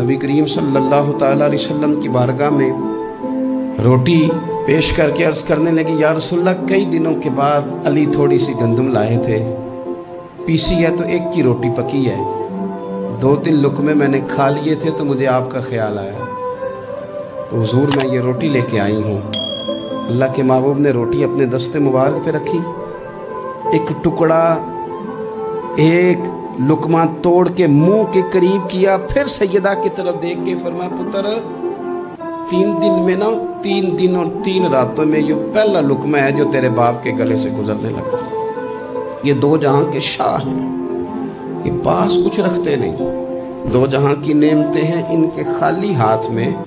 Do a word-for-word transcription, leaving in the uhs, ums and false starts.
नबी करीम सल्लल्लाहु ताला अलैहि वसल्लम की बारगाह में रोटी पेश करके अर्ज़ करने लगी, या रसूलल्लाह कई दिनों के बाद अली थोड़ी सी गंदम लाए थे, पीसी है तो एक की रोटी पकी है, दो तीन लुकमे मैंने खा लिए थे तो मुझे आपका ख्याल आया तो हुजूर मैं ये रोटी लेके आई हूँ। अल्लाह के महबूब ने रोटी अपने दस्ते मुबारक पे रखी, एक टुकड़ा एक लुकमा तोड़ के मुंह के करीब किया, फिर सैयदा की तरफ देख के फरमाया, पुत्र तीन दिन में ना तीन दिन और तीन रातों में ये पहला लुकमा है जो तेरे बाप के गले से गुजरने लगा। ये दो जहां के शाह हैं, ये पास कुछ रखते नहीं, दो जहां की नेमतें हैं, इनके खाली हाथ में